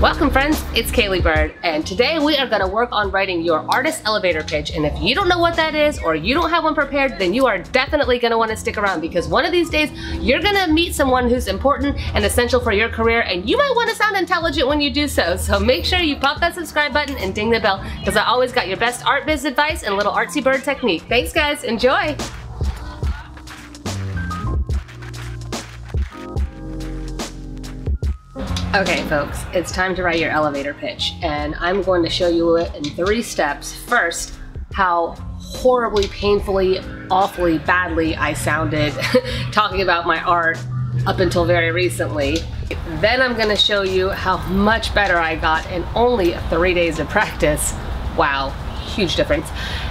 Welcome friends, it's Kaylee Bird, and today we are gonna work on writing your artist elevator pitch. And if you don't know what that is, or you don't have one prepared, then you are definitely gonna wanna stick around, because one of these days you're gonna meet someone who's important and essential for your career, and you might wanna sound intelligent when you do so. So make sure you pop that subscribe button and ding the bell, because I always got your best art biz advice and little artsy bird technique. Thanks guys, enjoy. Okay folks, it's time to write your elevator pitch, and I'm going to show you it in 3 steps. First, how horribly, painfully, awfully, badly I sounded talking about my art up until very recently. Then I'm going to show you how much better I got in only 3 days of practice. Wow, huge difference.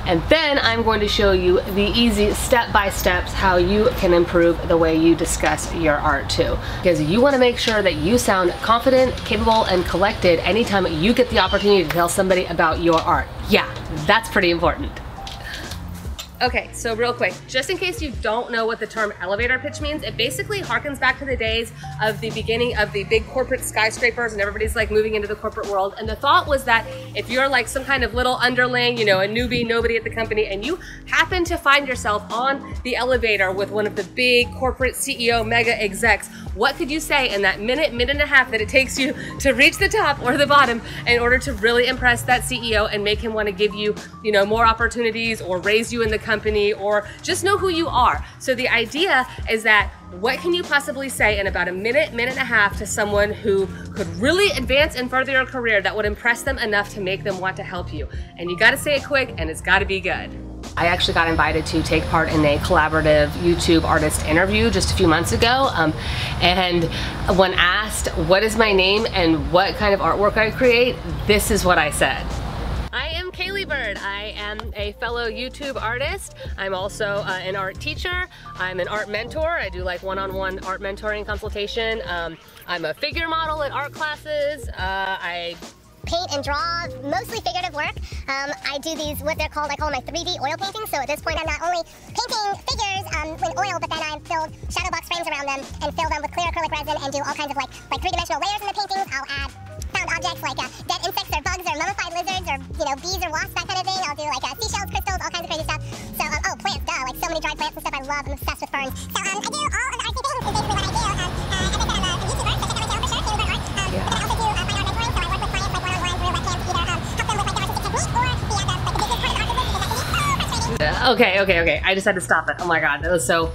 And then I'm going to show you the easy step-by-steps how you can improve the way you discuss your art too. Because you want to make sure that you sound confident, capable, and collected anytime you get the opportunity to tell somebody about your art. Yeah, that's pretty important. Okay, so real quick, just in case you don't know what the term elevator pitch means, it basically harkens back to the days of the beginning of the big corporate skyscrapers, and everybody's like moving into the corporate world. And the thought was that if you're like some kind of little underling, you know, a newbie, nobody at the company, and you happen to find yourself on the elevator with one of the big corporate CEO mega execs, what could you say in that minute and a half that it takes you to reach the top or the bottom in order to really impress that CEO and make him want to give you, you know, more opportunities or raise you in the company, or just know who you are. So the idea is that what can you possibly say in about a minute and a half to someone who could really advance and further your career that would impress them enough to make them want to help you? And you gotta say it quick, and it's gotta be good. I actually got invited to take part in a collaborative YouTube artist interview just a few months ago, and when asked what is my name and what kind of artwork I create, this is what I said. I am Kaylee Bird. I am a fellow YouTube artist. I'm also an art teacher. I'm an art mentor. I do like one-on-one art mentoring consultation. I'm a figure model at art classes. I paint and draw mostly figurative work. I do these, what they're called, I call my 3D oil paintings. So at this point I'm not only painting figures in oil, but then I build shadow box frames around them and fill them with clear acrylic resin and do all kinds of like 3-dimensional layers in the paintings. I'll add found objects like dead insects or bugs or mummified lizards or, you know, bees or wasps, that kind of thing. I'll do like seashells, crystals, all kinds of crazy stuff. So, oh, plants, duh, like so many dried plants and stuff I love. I'm obsessed with ferns. So I do all of the artsy things is basically what I do. As I said, I'm a YouTuber, so check out my show for sure, favorite art. But I also do fine art mentoring, so I work with clients like one-on-one through webcams, either help them with like the artistic technique or the business part of the art business, because that's so frustrating. Okay, I just had to stop it. Oh my god, that was so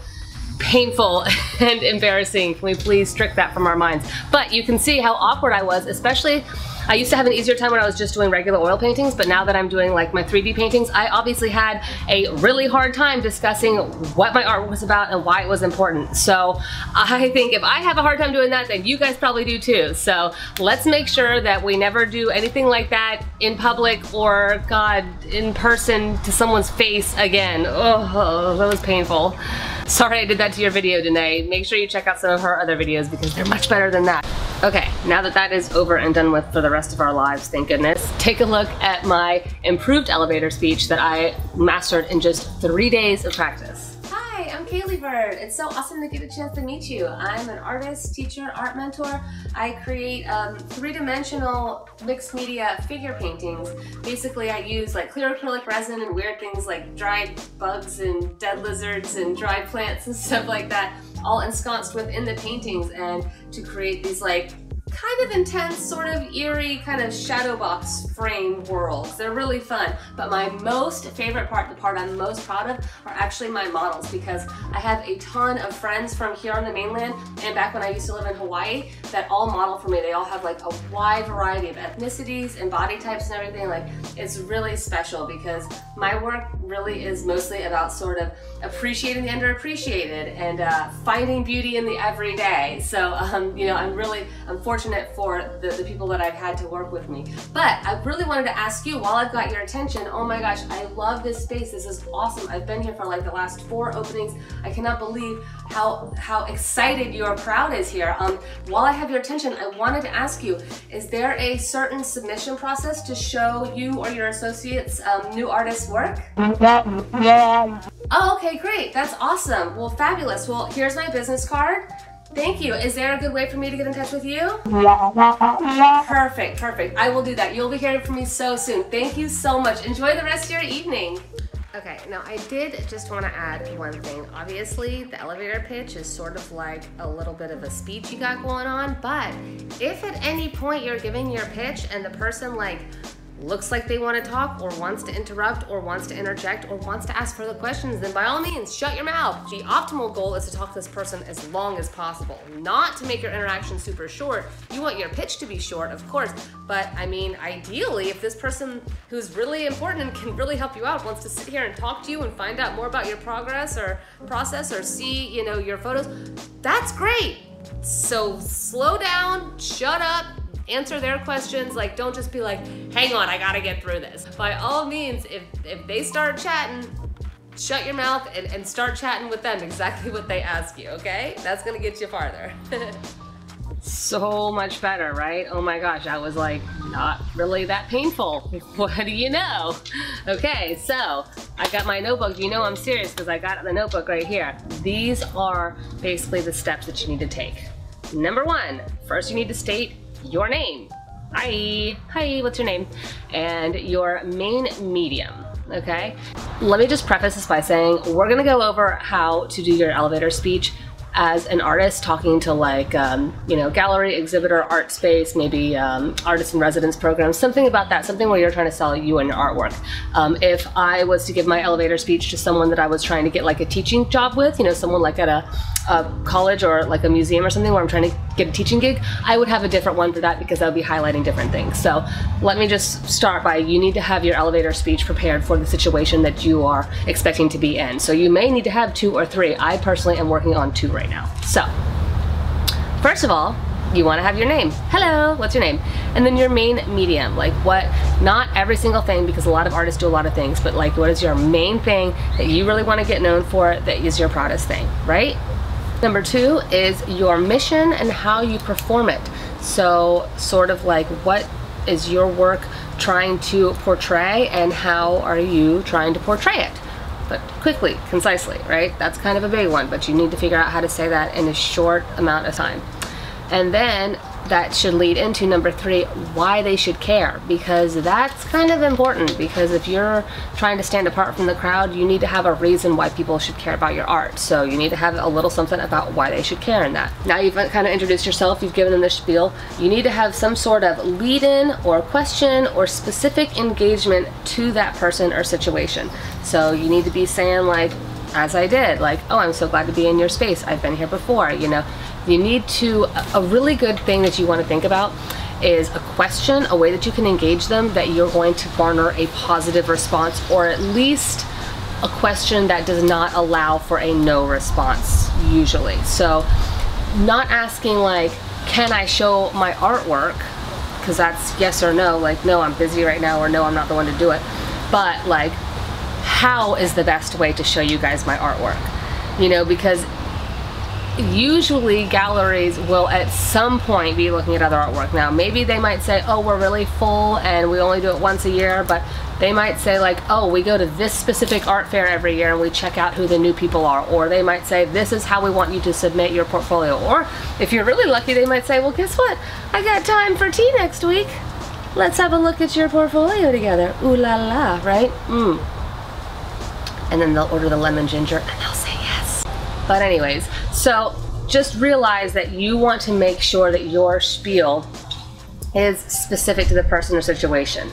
painful and embarrassing. Can we please strip that from our minds? But you can see how awkward I was, especially I used to have an easier time when I was just doing regular oil paintings, but now that I'm doing like my 3D paintings, I obviously had a really hard time discussing what my art was about and why it was important. So I think if I have a hard time doing that, then you guys probably do too. So let's make sure that we never do anything like that in public or, God, in person to someone's face again. Oh, that was painful. Sorry I did that to your video today. Make sure you check out some of her other videos because they're much better than that. Okay, now that that is over and done with for the rest of our lives, thank goodness, take a look at my improved elevator speech that I mastered in just 3 days of practice. Hi, I'm Kaylee Bird. It's so awesome to get a chance to meet you. I'm an artist, teacher, art mentor. I create 3-dimensional mixed media figure paintings. Basically, I use like clear acrylic resin and weird things like dried bugs and dead lizards and dried plants and stuff like that, all ensconced within the paintings, and to create these like kind of intense, sort of eerie, kind of shadow box frame worlds. They're really fun, but my most favorite part, the part I'm most proud of, are actually my models, because I have a ton of friends from here on the mainland and back when I used to live in Hawaii that all model for me. They all have like a wide variety of ethnicities and body types and everything. Like, it's really special because my work really is mostly about sort of appreciating the underappreciated and finding beauty in the everyday. So, you know, I'm fortunate for the people that I've had to work with me. But I really wanted to ask you, while I've got your attention, oh my gosh, I love this space. This is awesome. I've been here for like the last 4 openings. I cannot believe how excited your crowd is here. While I have your attention, I wanted to ask you, is there a certain submission process to show you or your associates new artists' work? Oh, okay, great. That's awesome. Well, fabulous. Well, here's my business card. Thank you. Is there a good way for me to get in touch with you? Perfect, perfect. I will do that. You'll be hearing from me so soon. Thank you so much. Enjoy the rest of your evening. Okay, now I did just want to add one thing. Obviously, the elevator pitch is sort of like a little bit of a speech you got going on, but if at any point you're giving your pitch and the person like looks like they want to talk or wants to interrupt or wants to interject or wants to ask further questions, then by all means, shut your mouth. The optimal goal is to talk to this person as long as possible, not to make your interaction super short. You want your pitch to be short, of course, but I mean, ideally, if this person who's really important and can really help you out wants to sit here and talk to you and find out more about your progress or process or see, you know, your photos, that's great. So slow down, shut up, answer their questions. Like, don't just be like, hang on, I gotta get through this. By all means, if they start chatting, shut your mouth and start chatting with them exactly what they ask you, okay? That's gonna get you farther. So much better, right? Oh my gosh, I was like, not really that painful. What do you know? Okay, so I got my notebook. You know I'm serious because I got the notebook right here. These are basically the steps that you need to take. Number one, first you need to state your name. Hi, what's your name? And your main medium, okay? Let me just preface this by saying we're gonna go over how to do your elevator speech as an artist talking to like, you know, gallery, exhibitor, art space, maybe artist in residence programs, something about that, something where you're trying to sell you and your artwork. If I was to give my elevator speech to someone that I was trying to get like a teaching job with, you know, someone like at a college or like a museum or something where I'm trying to get a teaching gig, I would have a different one for that because I would be highlighting different things. So let me just start by, you need to have your elevator speech prepared for the situation that you are expecting to be in. So you may need to have two or three. I personally am working on two right now. So first of all, you want to have your name. Hello, what's your name? And then your main medium, like what, not every single thing, because a lot of artists do a lot of things, but like what is your main thing that you really want to get known for, that is your proudest thing, right? Number two is your mission and how you perform it. So sort of like, what is your work trying to portray and how are you trying to portray it? But quickly, concisely, right? That's kind of a big one, but you need to figure out how to say that in a short amount of time. And then that should lead into number three, why they should care, because that's kind of important, because if you're trying to stand apart from the crowd, you need to have a reason why people should care about your art. So you need to have a little something about why they should care in that. Now you've kind of introduced yourself, you've given them the spiel. You need to have some sort of lead-in or question or specific engagement to that person or situation. So you need to be saying like, as I did, like, oh, I'm so glad to be in your space. I've been here before, you know. You need to, a really good thing that you want to think about is a question, a way that you can engage them that you're going to garner a positive response, or at least a question that does not allow for a no response usually. So not asking like, can I show my artwork? Because that's yes or no, like, no, I'm busy right now, or no, I'm not the one to do it. But like, how is the best way to show you guys my artwork? You know, because usually galleries will at some point be looking at other artwork. Now maybe they might say, oh, we're really full and we only do it once a year, but they might say like, oh, we go to this specific art fair every year and we check out who the new people are. Or they might say, this is how we want you to submit your portfolio. Or if you're really lucky, they might say, well, guess what, I got time for tea next week, let's have a look at your portfolio together. Ooh la la, right? And then they'll order the lemon ginger and they'll say yes. But anyways, so just realize that you want to make sure that your spiel is specific to the person or situation.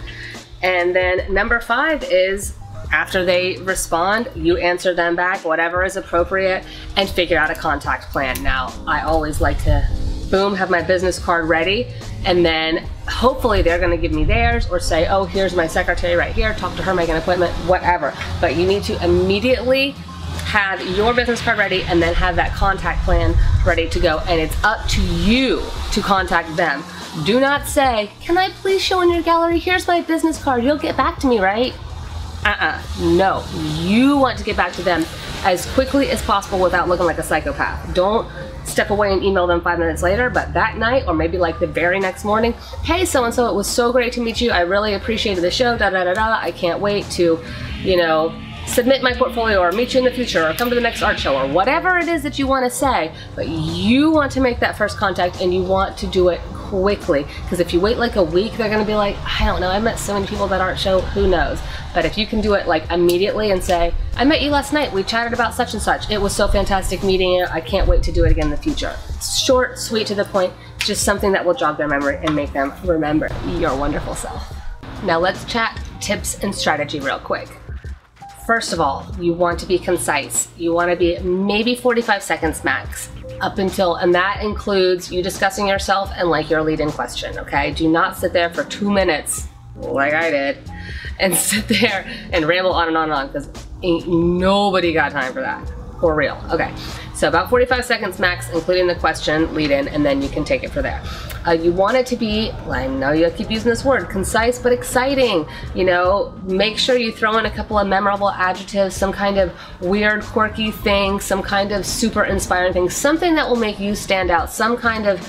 And then number five is, after they respond, you answer them back, whatever is appropriate, and figure out a contact plan. Now, I always like to, boom, have my business card ready, and then hopefully they're gonna give me theirs or say, oh, here's my secretary right here, talk to her, make an appointment, whatever. But you need to immediately have your business card ready and then have that contact plan ready to go, and it's up to you to contact them. Do not say, can I please show in your gallery? Here's my business card, you'll get back to me, right? No, you want to get back to them as quickly as possible without looking like a psychopath. Don't step away and email them 5 minutes later, but that night, or maybe like the very next morning, hey, so-and-so, it was so great to meet you, I really appreciated the show, da-da-da-da, I can't wait to, you know, submit my portfolio or meet you in the future or come to the next art show or whatever it is that you want to say, but you want to make that first contact and you want to do it quickly, because if you wait like a week, they're going to be like, I don't know, I met so many people at that art show, who knows. But if you can do it like immediately and say, I met you last night, we chatted about such and such, it was so fantastic meeting you, I can't wait to do it again in the future. Short, sweet, to the point, just something that will jog their memory and make them remember your wonderful self. Now let's chat tips and strategy real quick. First of all, you want to be concise. You want to be maybe 45 seconds max. And that includes you discussing yourself and like your lead-in question, okay? Do not sit there for 2 minutes, like I did, and sit there and ramble on and on and on, because ain't nobody got time for that, for real, okay? So about 45 seconds max, including the question, lead-in, and then you can take it from there. You want it to be, I know you'll keep using this word, concise but exciting. You know, make sure you throw in a couple of memorable adjectives, some kind of weird, quirky thing, some kind of super inspiring thing, something that will make you stand out, some kind of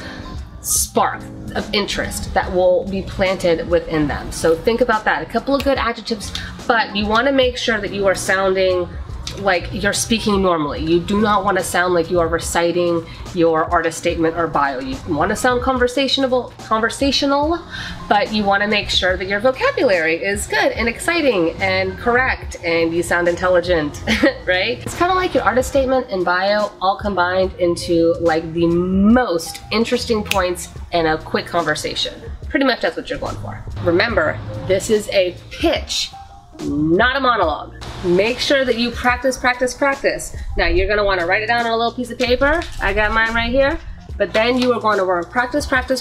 spark of interest that will be planted within them. So think about that. A couple of good adjectives, but you want to make sure that you are sounding like you're speaking normally. You do not want to sound like you are reciting your artist statement or bio. You want to sound conversational, but you want to make sure that your vocabulary is good and exciting and correct and you sound intelligent, right? It's kind of like your artist statement and bio all combined into like the most interesting points in a quick conversation. Pretty much that's what you're going for. Remember, this is a pitch, not a monologue. Make sure that you practice. Now you're going to want to write it down on a little piece of paper. I got mine right here. But then you are going to want to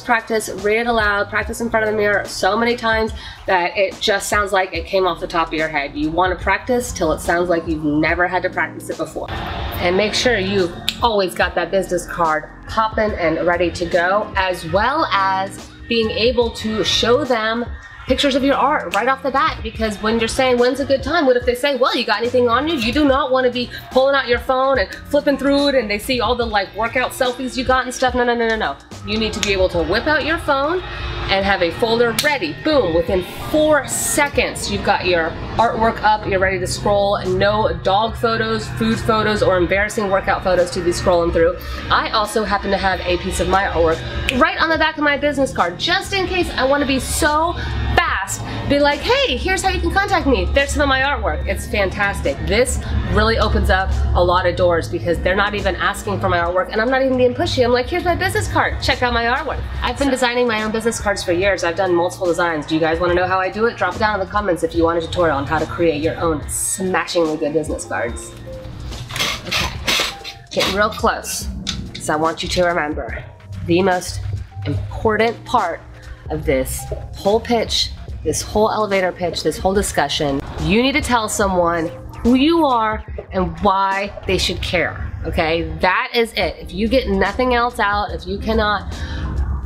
practice, read it aloud, practice in front of the mirror so many times that it just sounds like it came off the top of your head. You want to practice till it sounds like you've never had to practice it before. And make sure you've always got that business card popping and ready to go, as well as being able to show them pictures of your art right off the bat, because when you're saying when's a good time, what if they say, well, you got anything on you? You do not want to be pulling out your phone and flipping through it and they see all the like workout selfies you got and stuff. No. You need to be able to whip out your phone and have a folder ready. Boom, within 4 seconds, you've got your artwork up, you're ready to scroll. No dog photos, food photos, or embarrassing workout photos to be scrolling through. I also happen to have a piece of my artwork right on the back of my business card, just in case I want to be so fast, be like, hey, here's how you can contact me. There's some of my artwork. It's fantastic. This really opens up a lot of doors because they're not even asking for my artwork and I'm not even being pushy. I'm like, here's my business card. Check out my artwork. I've been designing my own business cards for years. I've done multiple designs. Do you guys want to know how I do it? Drop it down in the comments if you want a tutorial on how to create your own smashingly good business cards. Okay, getting real close, because I want you to remember the most important part of this whole pitch, this whole elevator pitch, this whole discussion. You need to tell someone who you are and why they should care, okay? That is it. If you get nothing else out, if you cannot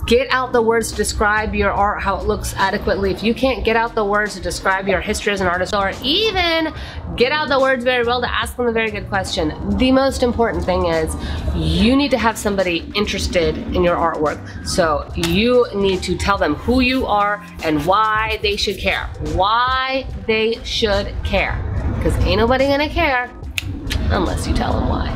get out the words to describe your art, how it looks adequately, if you can't get out the words to describe your history as an artist, or even get out the words very well to ask them a very good question, the most important thing is you need to have somebody interested in your artwork. So you need to tell them who you are and why they should care. Why they should care. Because ain't nobody gonna care unless you tell them why.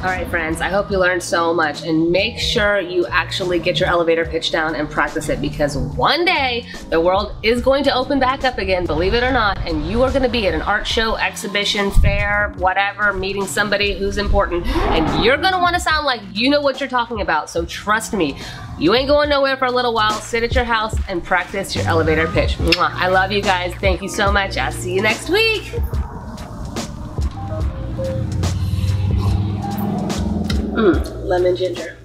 All right, friends, I hope you learned so much, and make sure you actually get your elevator pitch down and practice it, because one day the world is going to open back up again, believe it or not, and you are going to be at an art show, exhibition, fair, whatever, meeting somebody who's important, and you're going to want to sound like you know what you're talking about. So trust me, you ain't going nowhere for a little while. Sit at your house and practice your elevator pitch. Mwah. I love you guys. Thank you so much. I'll see you next week. Lemon ginger.